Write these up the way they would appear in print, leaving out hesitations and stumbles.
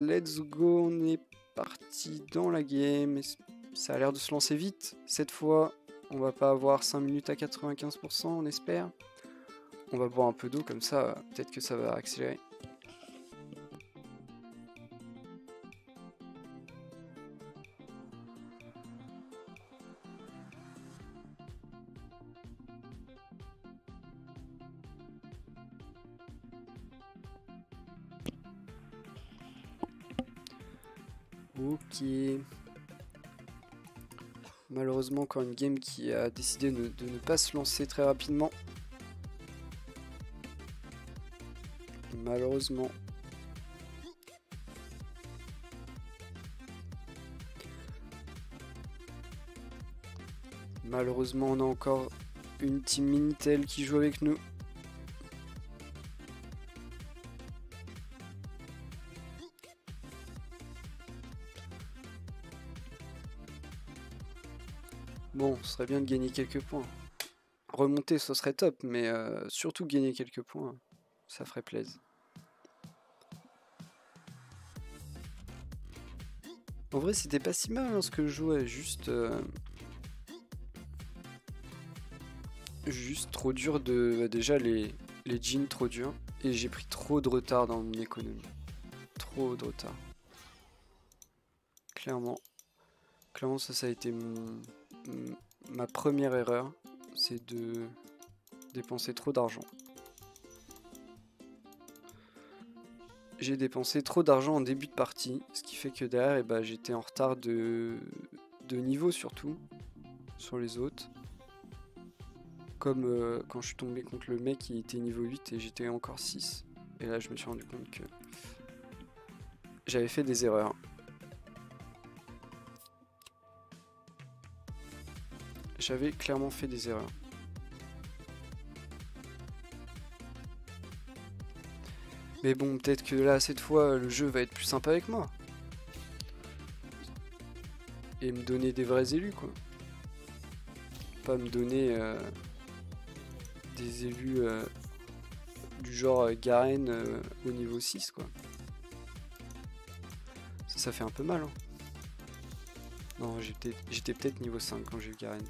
Let's go, on est parti dans la game. Ça a l'air de se lancer vite. Cette fois, on va pas avoir 5 minutes à 95%, on espère. On va boire un peu d'eau, comme ça, peut-être que ça va accélérer. Ok. Malheureusement, encore une game qui a décidé de ne pas se lancer très rapidement. Malheureusement. Malheureusement, on a encore une team Minitel qui joue avec nous. Bon, ce serait bien de gagner quelques points. Remonter, ce serait top, mais surtout gagner quelques points, ça ferait plaisir. En vrai, c'était pas si mal hein, ce que je jouais, juste... Juste trop dur de... Déjà, les jeans trop durs, et j'ai pris trop de retard dans mon économie. Trop de retard. Clairement. Clairement, ça a été mon... Ma première erreur, c'est de dépenser trop d'argent. J'ai dépensé trop d'argent en début de partie, ce qui fait que derrière, eh ben, j'étais en retard de niveau surtout, sur les autres. Comme quand je suis tombé contre le mec qui était niveau 8 et j'étais encore 6. Et là, je me suis rendu compte que j'avais fait des erreurs. J'avais clairement fait des erreurs. Mais bon, peut-être que là, cette fois, le jeu va être plus sympa avec moi. Et me donner des vrais élus, quoi. Pas me donner des élus du genre Garen au niveau 6, quoi. Ça fait un peu mal, hein. Non, j'étais peut-être niveau 5 quand j'ai eu Karen.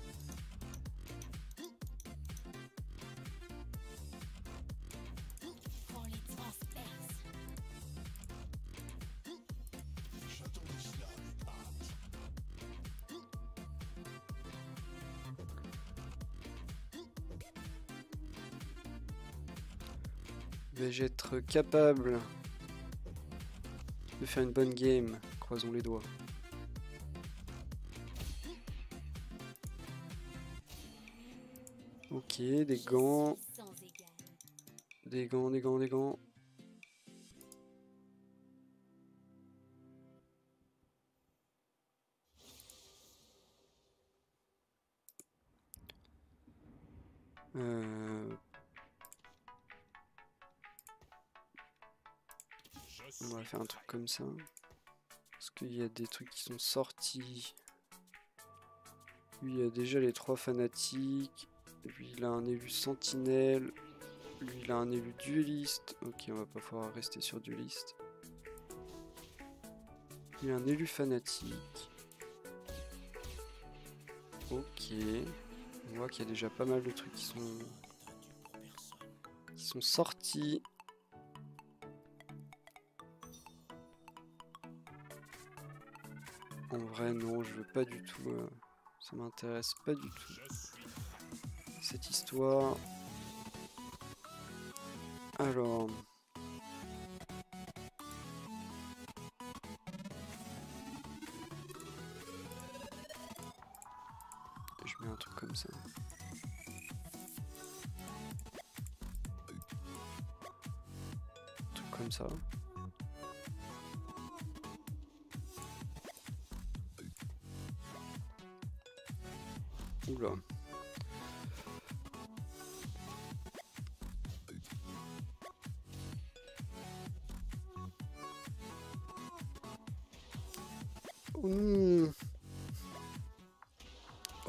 Vais-je être capable de faire une bonne game? Croisons les doigts. Ok, des gants. Des gants. On va faire un truc comme ça. Parce qu'il y a des trucs qui sont sortis. Lui, il y a déjà les 3 fanatiques. Lui il a un élu sentinelle, lui il a un élu dueliste, ok on va pas pouvoir rester sur dueliste. Il a un élu fanatique, ok, on voit qu'il y a déjà pas mal de trucs qui sont sortis. En vrai non je veux pas du tout, ça m'intéresse pas du tout. Cette histoire. Alors. Je mets un truc comme ça. Un truc comme ça. Oula.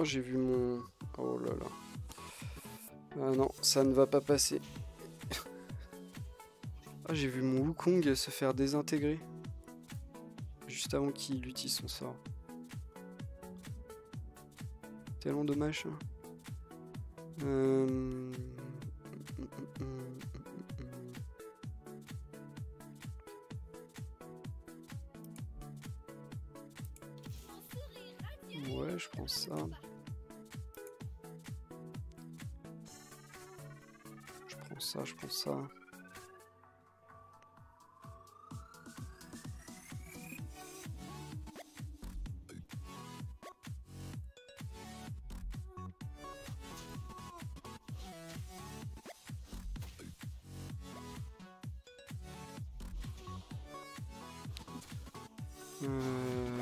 Oh, j'ai vu mon... Oh là là. Ah non, ça ne va pas passer. Ah, j'ai vu mon Wukong se faire désintégrer. juste avant qu'il utilise son sort. Tellement dommage. Ouais, je pense ça. Je prends ça.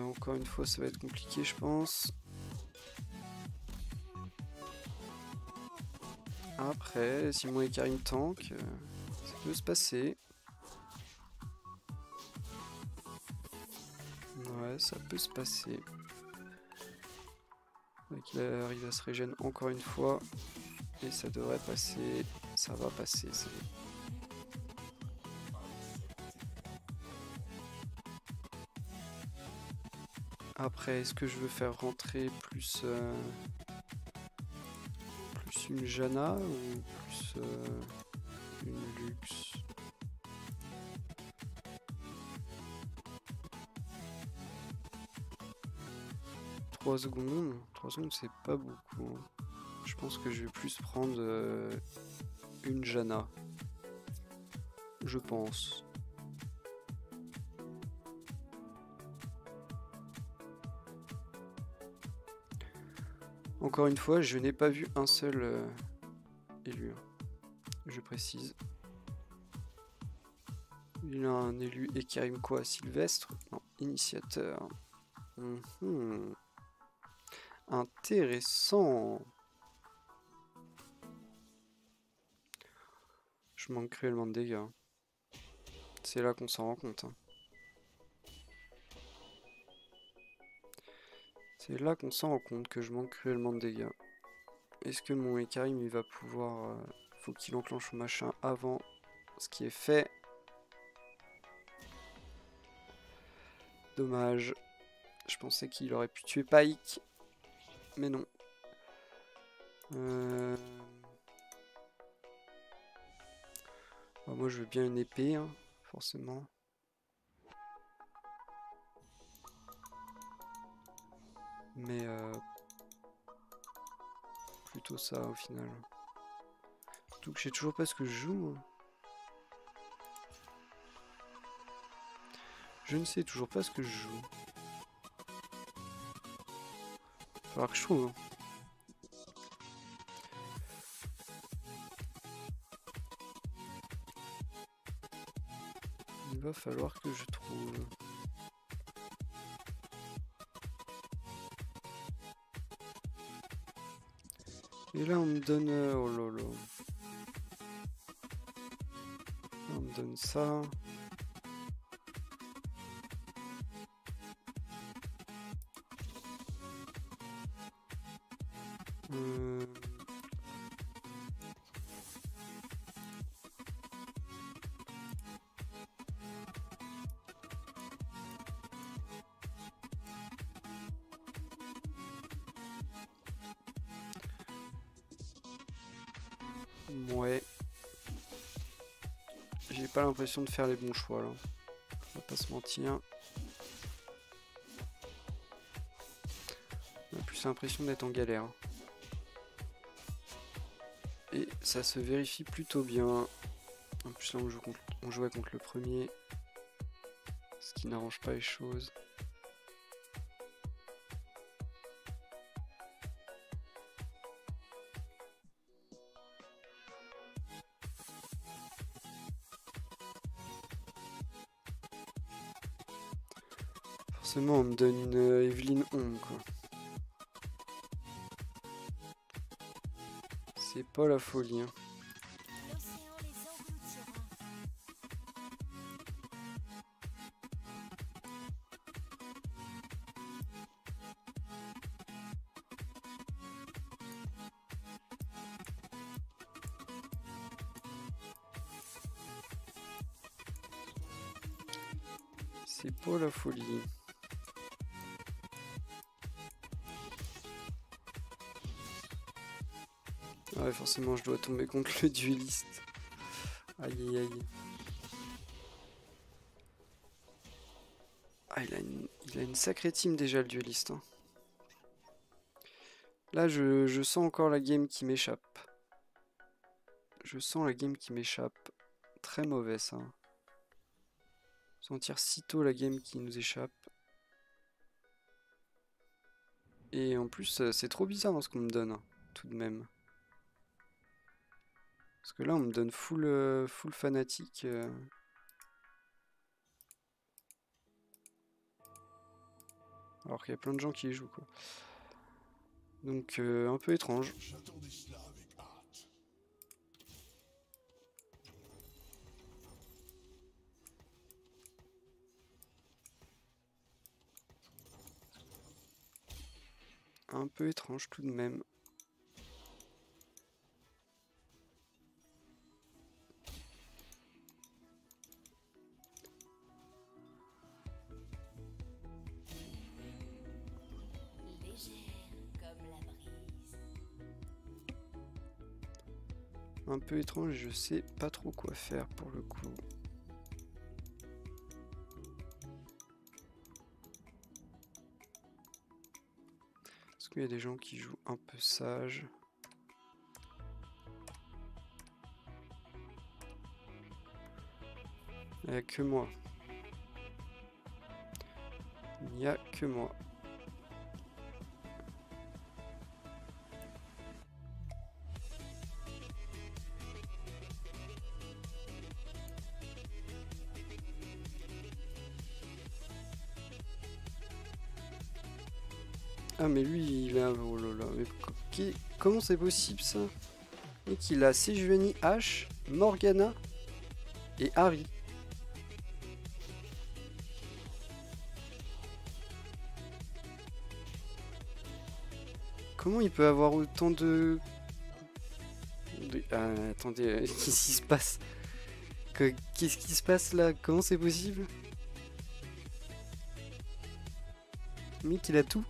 Encore une fois, ça va être compliqué, je pense. Après, si moi et Karim tank, ça peut se passer. Ouais, ça peut se passer. Donc il arrive à se régénérer encore une fois. Et ça devrait passer. Ça va passer, c'est bon. Après, est-ce que je veux faire rentrer plus... plus une Jana ou plus une Lux? Trois secondes c'est pas beaucoup. Hein. Je pense que je vais plus prendre une Jana. Je pense. Encore une fois, je n'ai pas vu un seul élu, je précise. Il a un élu et Karim quoi, Sylvestre? Non, initiateur. Intéressant. Je manque cruellement de dégâts. C'est là qu'on s'en rend compte. Hein. C'est là qu'on s'en rend compte que je manque cruellement de dégâts. Est-ce que mon Karim il va pouvoir... faut qu'il enclenche le machin avant ce qui est fait. Dommage. Je pensais qu'il aurait pu tuer Pike. Mais non. Bon, moi je veux bien une épée, hein, forcément. Mais plutôt ça au final. Surtout que je sais toujours pas ce que je joue. Moi. Je ne sais toujours pas ce que je joue. Il faudra que je trouve. Hein. Il va falloir que je trouve. Et là on me donne... oh lolo. Là, on me donne ça. Ouais. J'ai pas l'impression de faire les bons choix là. On va pas se mentir. On a plus l'impression d'être en galère. Et ça se vérifie plutôt bien. En plus là on jouait contre le premier. Ce qui n'arrange pas les choses. On me donne une Evelyne Hong quoi. C'est pas la folie. Hein. C'est pas la folie. Ouais, forcément, je dois tomber contre le dueliste. Aïe aïe aïe. Ah, il a une sacrée team déjà, le dueliste. Hein. Là, je sens encore la game qui m'échappe. Je sens la game qui m'échappe. Très mauvais, ça. Sentir sitôt la game qui nous échappe. Et en plus, c'est trop bizarre hein, ce qu'on me donne, hein, tout de même. Parce que là, on me donne full fanatique. Alors qu'il y a plein de gens qui y jouent, quoi. Donc, un peu étrange. Un peu étrange tout de même. Un peu étrange, je sais pas trop quoi faire pour le coup. Est-ce qu'il y a des gens qui jouent un peu sage? Il n'y a que moi. Il n'y a que moi. Ah mais lui il a... Oh là là, mais comment c'est possible ça? Et qu'il a Sejuani, H, Morgana et Harry. Comment il peut avoir autant de... Ah, attendez, qu'est-ce qui se passe? Qu'est-ce qui se passe là? Comment c'est possible? Mais qu'il a tout.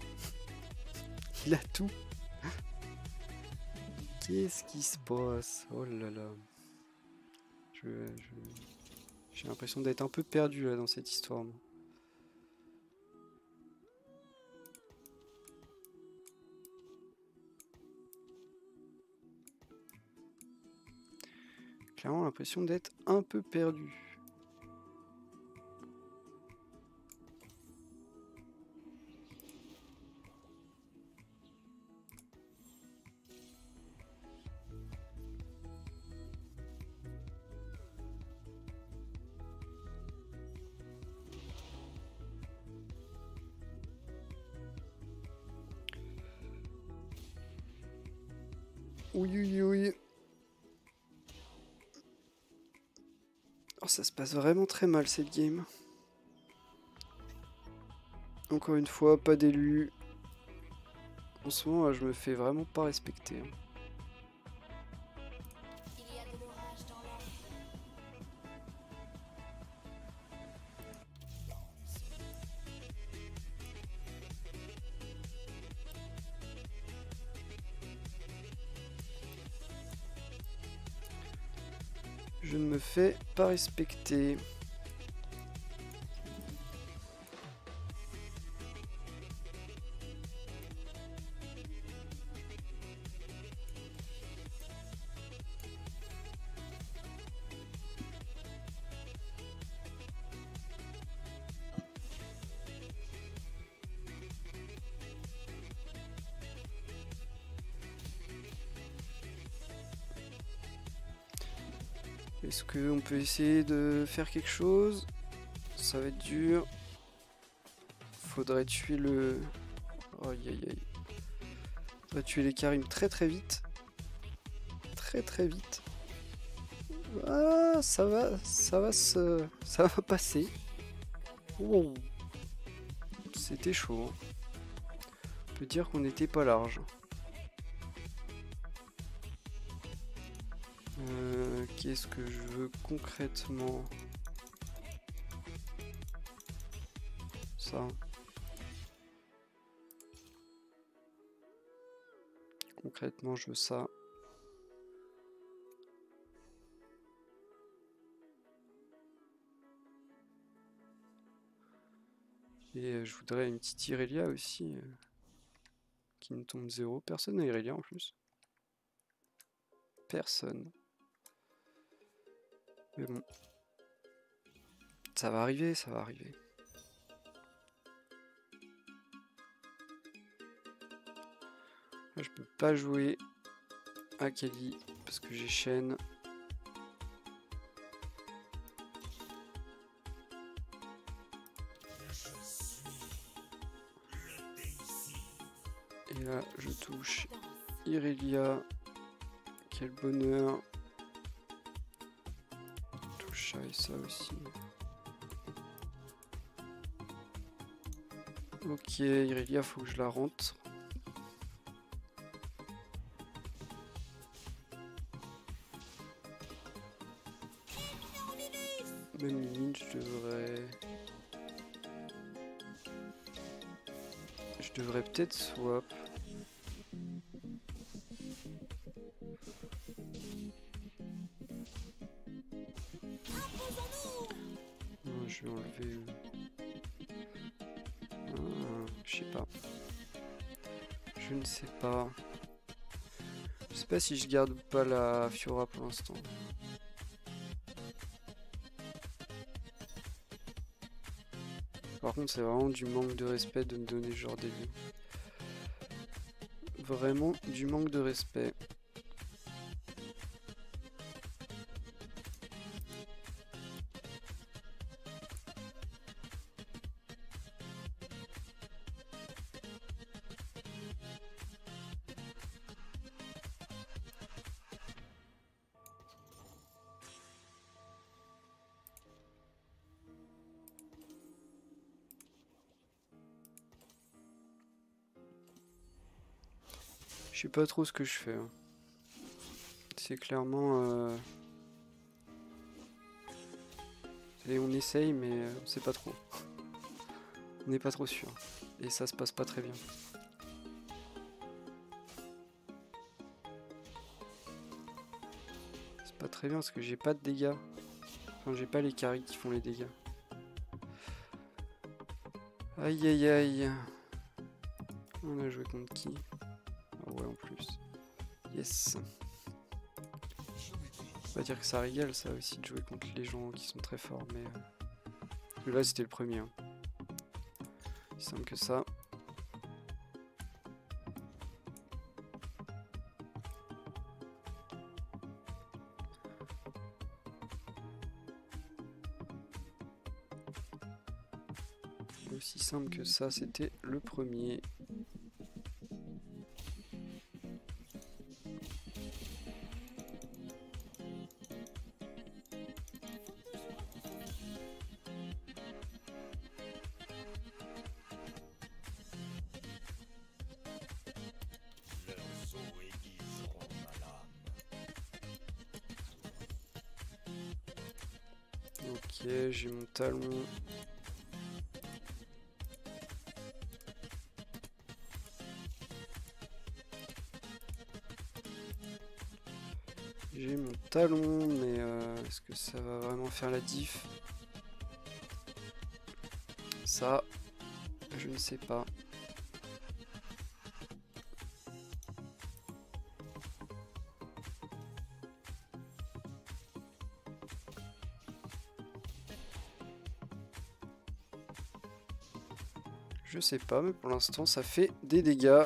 Il a tout. Qu'est-ce qui se passe? Oh là là. J'ai l'impression d'être un peu perdu là dans cette histoire. Moi. Clairement l'impression d'être un peu perdu. Ça se passe vraiment très mal cette game. Encore une fois, pas d'élu. En ce moment, je me fais vraiment pas respecter. Je ne me fais pas respecter. Est-ce qu'on peut essayer de faire quelque chose? Ça va être dur. Faudrait tuer le... Aïe aïe aïe. Faudrait tuer les Karim très très vite. Très très vite. Ah, ça va passer. Wow. C'était chaud. Hein. On peut dire qu'on n'était pas large. Qu'est-ce que je veux concrètement? ça. Concrètement, je veux ça. Et je voudrais une petite Irelia aussi, qui ne tombe zéro. Personne à Irelia en plus. Personne. Mais bon. Ça va arriver, ça va arriver. Là, je peux pas jouer à Kelly parce que j'ai chaîne. Et là, je touche Irelia. Quel bonheur. Je touche ça et ça aussi. Ok, Irelia, faut que je la rentre. Même ligne, je devrais peut-être swap. Je vais enlever. Je sais pas. Je ne sais pas. Je sais pas si je garde ou pas la Fiora pour l'instant. Par contre, c'est vraiment du manque de respect de me donner ce genre des liens. Vraiment du manque de respect. Je sais pas trop ce que je fais. C'est clairement... Et on essaye, mais on sait pas trop. On n'est pas trop sûr. Et ça se passe pas très bien. C'est pas très bien parce que j'ai pas de dégâts. Enfin, j'ai pas les carrés qui font les dégâts. Aïe aïe aïe. On a joué contre qui ? Ouais, en plus. Yes. On va dire que ça régale, ça aussi, de jouer contre les gens qui sont très forts, mais... Là, c'était le premier. Hein. C'est simple que ça. Aussi simple que ça, c'était le premier. Ok, j'ai mon talon. J'ai mon talon, mais est-ce que ça va vraiment faire la diff? Ça, je ne sais pas. Je sais pas, mais pour l'instant ça fait des dégâts.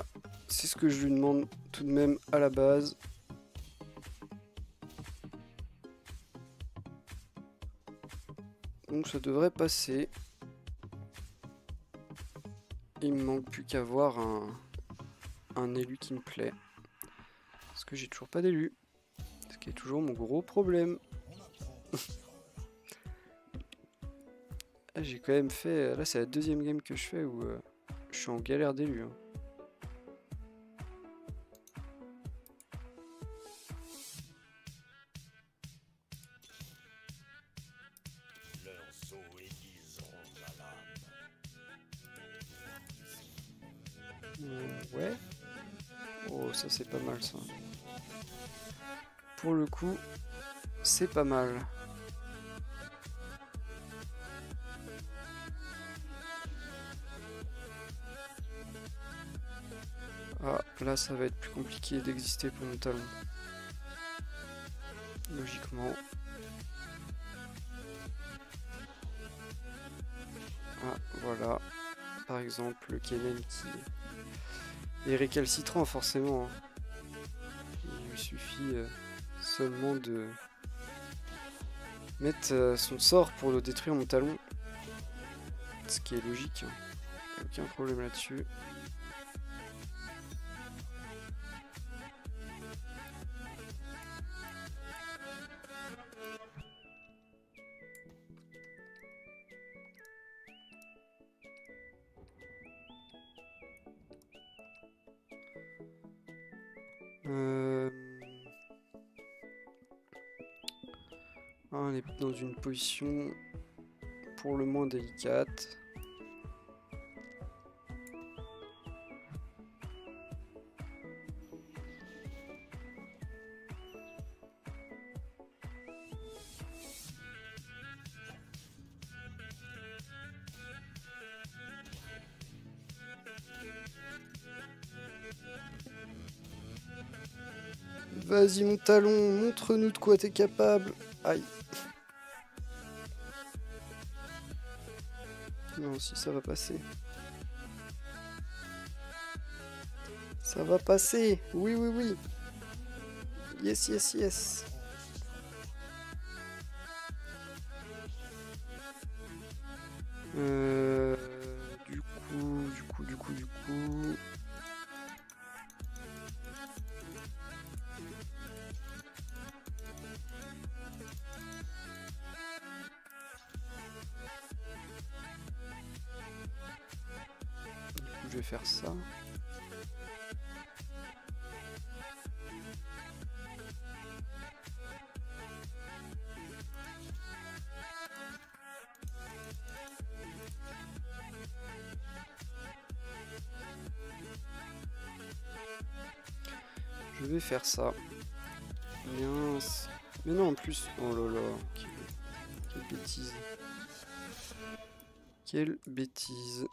C'est ce que je lui demande tout de même à la base. Donc ça devrait passer. Il me manque plus qu'à avoir un élu qui me plaît. Parce que j'ai toujours pas d'élu. Ce qui est toujours mon gros problème. J'ai quand même fait... Là, c'est la deuxième game que je fais où je suis en galère d'élu. Hein. Ouais. Oh, ça c'est pas mal ça. Pour le coup, c'est pas mal. Ah, là ça va être plus compliqué d'exister pour mon talon. Logiquement. Ah, voilà. Par exemple, le Kenen qui est récalcitrant, forcément. Il lui suffit seulement de mettre son sort pour le détruire mon talon. Ce qui est logique. Aucun problème là-dessus. On est dans une position pour le moins délicate. Vas-y mon talon, montre-nous de quoi t'es capable. Aïe. Non, si ça va passer. Ça va passer. Oui, oui, oui. Yes, yes, yes. Du coup... Je vais faire ça. Je vais faire ça. Bien. Mais non, en plus. Oh là là. Quelle bêtise. Quelle bêtise.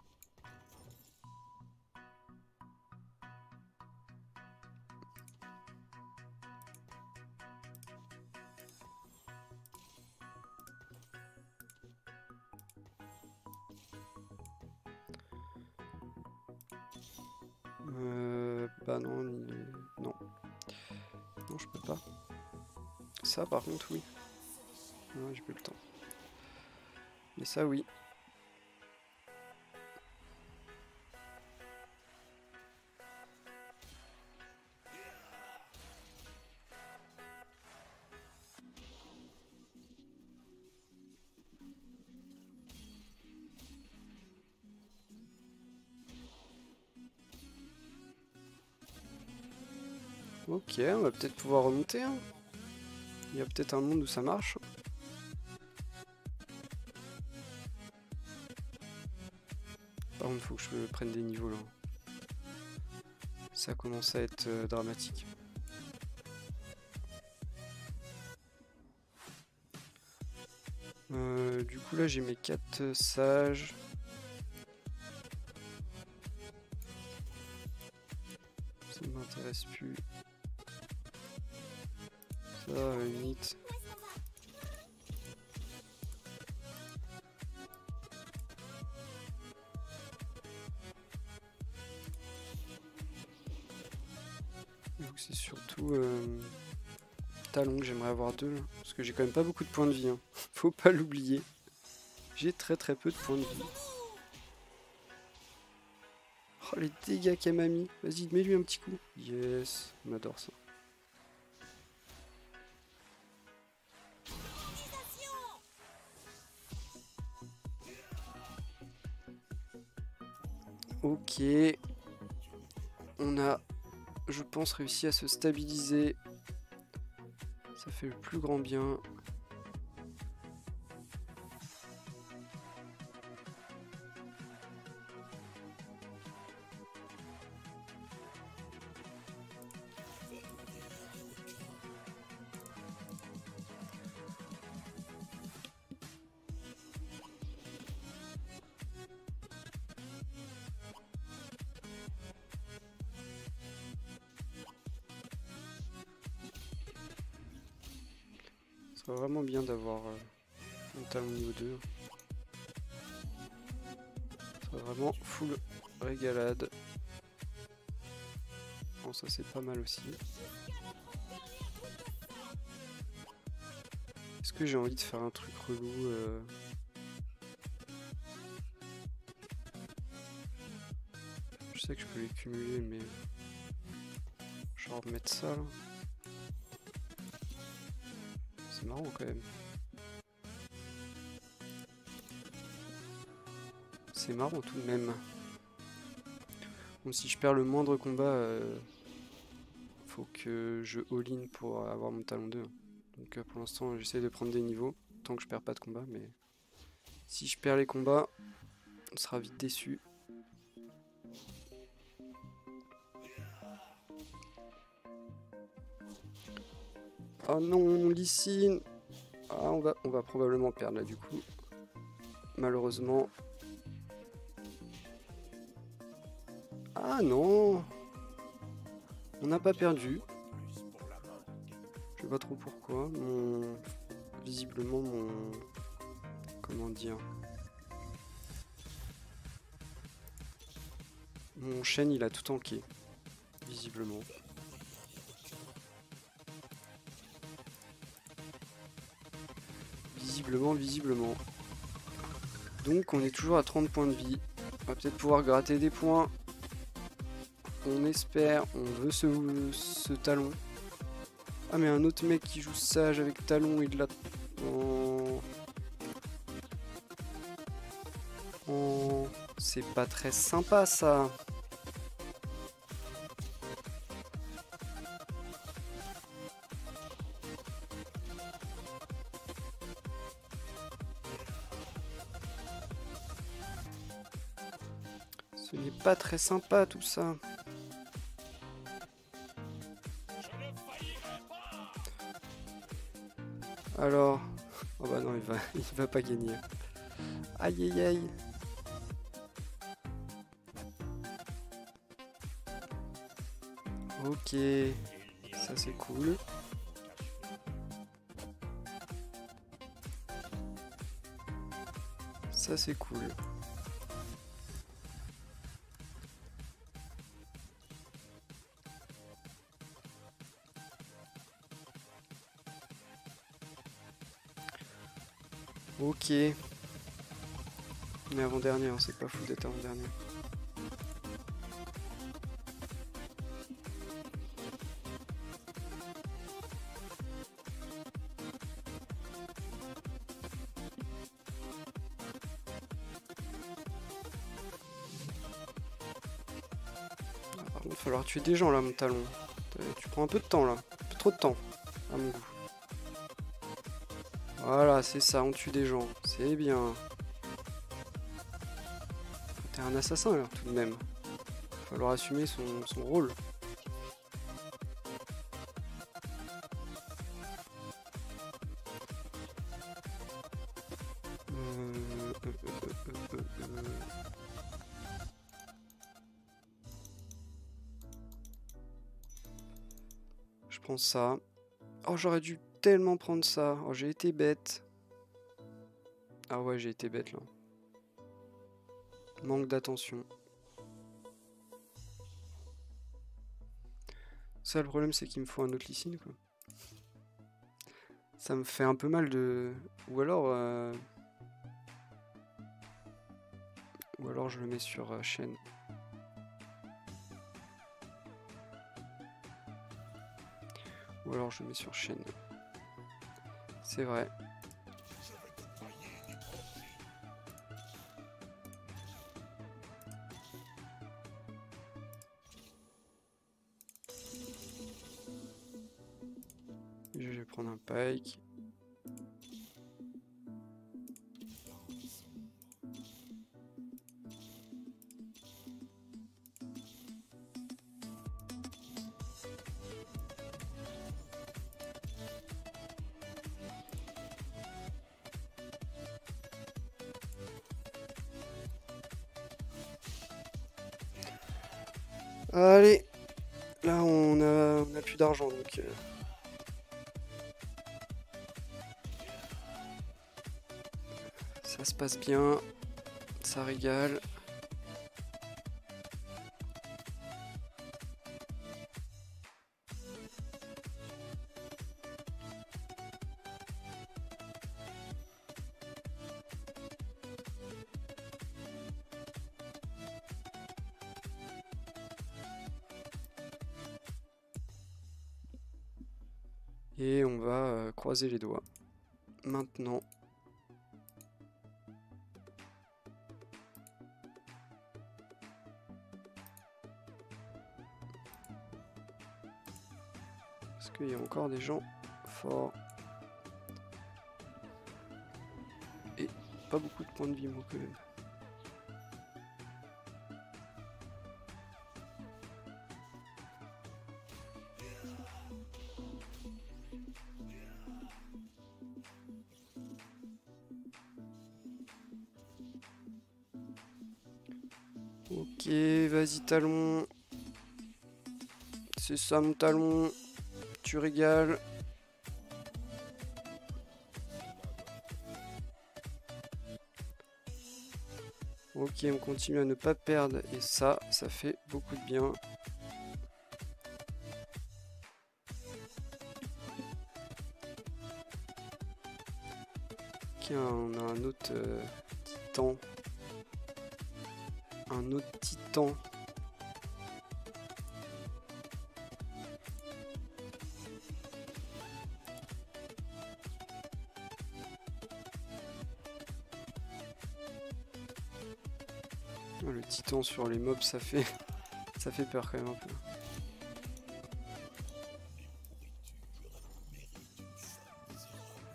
Non, je peux pas. Ça, par contre, oui. Non, j'ai plus le temps. Mais ça, oui. Ok, on va peut-être pouvoir remonter. Hein. Il y a peut-être un monde où ça marche. Par contre, faut que je prenne des niveaux là. Ça commence à être dramatique. Du coup, là, j'ai mes 4 sages. Ça ne m'intéresse plus. Limite. Donc c'est surtout talon que j'aimerais avoir deux là, parce que j'ai quand même pas beaucoup de points de vie. Hein. Faut pas l'oublier. J'ai très peu de points de vie. Oh les dégâts qu'elle m'a mis. Vas-y, mets-lui un petit coup. Yes, on adore ça. Ok, on a, je pense, réussi à se stabiliser, ça fait le plus grand bien. C'est vraiment bien d'avoir un talon niveau 2. C'est vraiment full régalade. Bon, ça c'est pas mal aussi. Est-ce que j'ai envie de faire un truc relou Je sais que je peux les cumuler, mais je vais remettre ça là. C'est marrant quand même. C'est marrant tout de même. Bon, si je perds le moindre combat, faut que je all-in pour avoir mon talon 2. Donc pour l'instant, j'essaie de prendre des niveaux tant que je perds pas de combat. Mais si je perds les combats, on sera vite déçu. Oh non, Lysine. Ah, on va probablement perdre là du coup. Malheureusement. Ah non, on n'a pas perdu. Je sais pas trop pourquoi. Visiblement mon... Comment dire? Mon chêne il a tout tanké. Visiblement. Visiblement. Donc on est toujours à 30 points de vie. On va peut-être pouvoir gratter des points. On espère, on veut ce talon. Ah mais un autre mec qui joue sage avec talon et de la... Oh. C'est pas très sympa ça. Ce n'est pas très sympa tout ça. Alors, oh bah non, il va pas gagner. Aïe aïe aïe. Ok, ça c'est cool. Ça c'est cool. Ok, on est avant-dernier, c'est pas fou d'être avant-dernier. Par contre, il va falloir tuer des gens là, mon talon. Tu prends un peu de temps là, un peu trop de temps, à mon goût. Voilà, c'est ça, on tue des gens, c'est bien. T'es un assassin alors tout de même. Il va falloir assumer son rôle. Je prends ça. Oh, j'aurais dû tellement prendre ça. Oh, j'ai été bête. Ah ouais, j'ai été bête là. Manque d'attention. Ça, le problème, c'est qu'il me faut un autre lycine, quoi. Ça me fait un peu mal de... Ou alors je le mets sur chaîne. Ou alors je le mets sur chaîne. C'est vrai. Je vais prendre un Pike. Allez, là on a plus d'argent donc se passe bien, ça régale. Et on va croiser les doigts. Maintenant. Parce qu'il y a encore des gens forts. Et pas beaucoup de points de vie, moi, quand même. Ok, vas-y Talon. C'est ça mon Talon. Tu régales. Ok, on continue à ne pas perdre. Et ça, ça fait beaucoup de bien. Ok, on a un autre titan. Un autre titan. Oh, le titan sur les mobs, ça fait ça fait peur quand même un peu.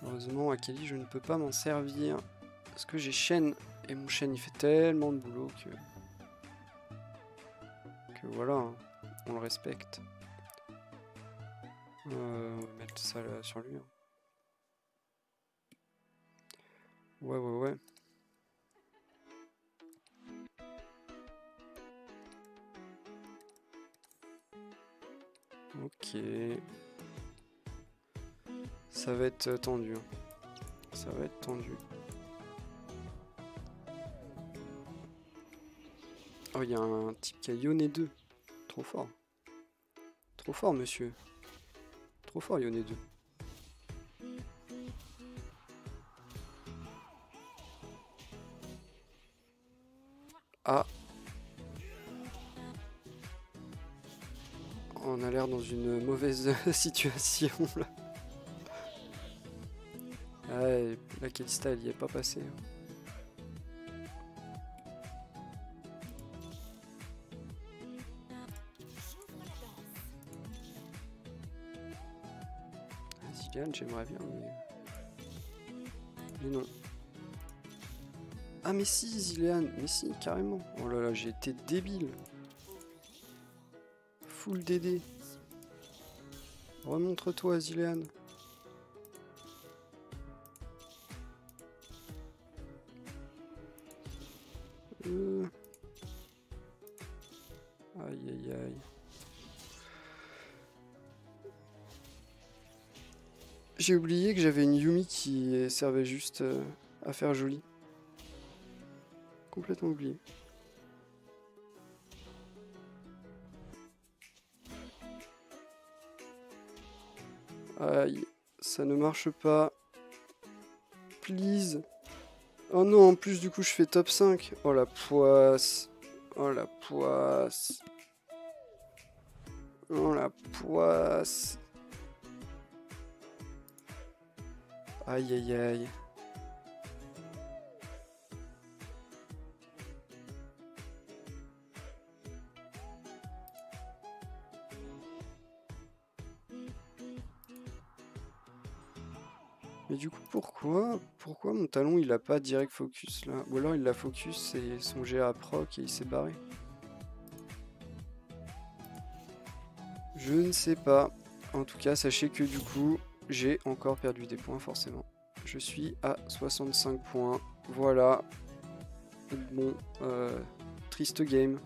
Heureusement, à Kali, je ne peux pas m'en servir parce que j'ai chaîne et mon chaîne il fait tellement de boulot que. Voilà, on le respecte. On va mettre ça là, sur lui. Ouais. Ok. Ça va être tendu. Ça va être tendu. Oh, il y a un type qui a Yoné 2. Trop fort. Trop fort, monsieur. Trop fort, Yoné 2. Ah. On a l'air dans une mauvaise situation, là. Ah, la Kalista, elle y est pas passée. J'aimerais bien, mais non. Ah mais si, Zilean, mais si, carrément. Oh là là, j'ai été débile. Full DD. Remontre-toi, Zilean. Aïe, aïe, aïe. J'ai oublié que j'avais une Yumi qui servait juste à faire joli. Complètement oublié. Aïe, ça ne marche pas. Please. Oh non, en plus du coup je fais top 5. Oh la poisse. Oh la poisse. Oh la poisse. Aïe aïe aïe. Mais du coup pourquoi mon talon il a pas direct focus là? Ou alors il l'a focus et son GA proc et il s'est barré. Je ne sais pas. En tout cas sachez que du coup. J'ai encore perdu des points forcément. Je suis à 65 points. Voilà. Bon, triste game.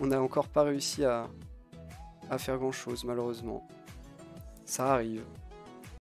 On n'a encore pas réussi à faire grand chose malheureusement. Ça arrive.